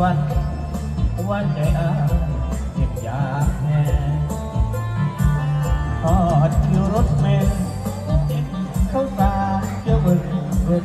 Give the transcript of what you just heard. วันวันใจอาเจ็บยากแน่ทอดคิวรถเมล์เข้าตาเจ้าบึง